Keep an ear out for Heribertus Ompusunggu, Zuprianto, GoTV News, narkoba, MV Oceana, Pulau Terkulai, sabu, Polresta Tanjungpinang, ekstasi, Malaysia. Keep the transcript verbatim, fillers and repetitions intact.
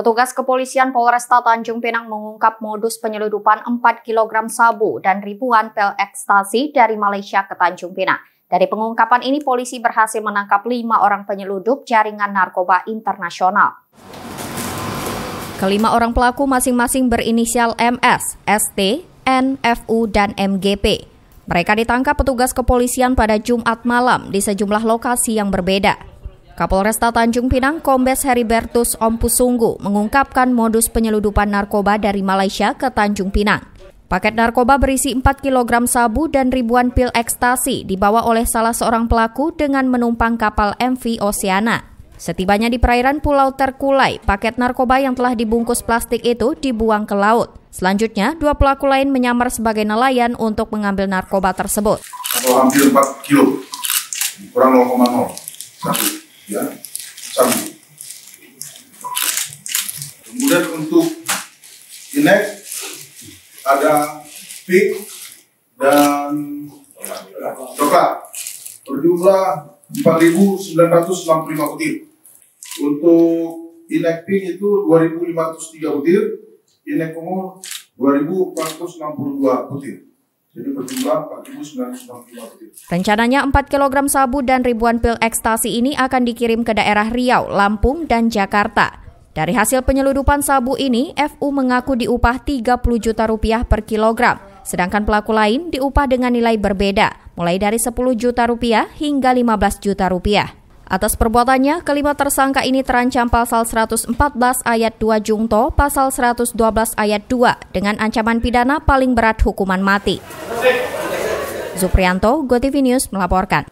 Petugas kepolisian Polresta Tanjungpinang mengungkap modus penyeludupan empat kilogram sabu dan ribuan pil ekstasi dari Malaysia ke Tanjungpinang. Dari pengungkapan ini, polisi berhasil menangkap lima orang penyeludup jaringan narkoba internasional. Kelima orang pelaku masing-masing berinisial M S, S T, N, F U, dan M G P. Mereka ditangkap petugas kepolisian pada Jumat malam di sejumlah lokasi yang berbeda. Kapolresta Tanjungpinang Kombes Heribertus Ompusunggu mengungkapkan modus penyeludupan narkoba dari Malaysia ke Tanjungpinang. Paket narkoba berisi empat kilogram sabu dan ribuan pil ekstasi dibawa oleh salah seorang pelaku dengan menumpang kapal M V Oceana. Setibanya di perairan Pulau Terkulai, paket narkoba yang telah dibungkus plastik itu dibuang ke laut. Selanjutnya, dua pelaku lain menyamar sebagai nelayan untuk mengambil narkoba tersebut. Atau hampir empat kilo, kurang nol koma nol satu. Ya, sabu. Kemudian untuk inek ada pik dan coklat berjumlah empat ribu sembilan ratus enam puluh lima butir. Untuk inek pik itu dua ribu lima ratus tiga butir, inek ungu dua ribu empat ratus enam puluh dua butir. Jadi berjumlah empat ribu sembilan ratus enam puluh lima butir. Rencananya empat kilogram sabu dan ribuan pil ekstasi ini akan dikirim ke daerah Riau, Lampung, dan Jakarta. Dari hasil penyeludupan sabu ini, F U mengaku diupah tiga puluh juta rupiah per kilogram, sedangkan pelaku lain diupah dengan nilai berbeda, mulai dari sepuluh juta rupiah hingga lima belas juta rupiah. Atas perbuatannya, kelima tersangka ini terancam pasal seratus empat belas ayat dua Jungto, pasal seratus dua belas ayat dua dengan ancaman pidana paling berat hukuman mati. Zuprianto, GoTV News melaporkan.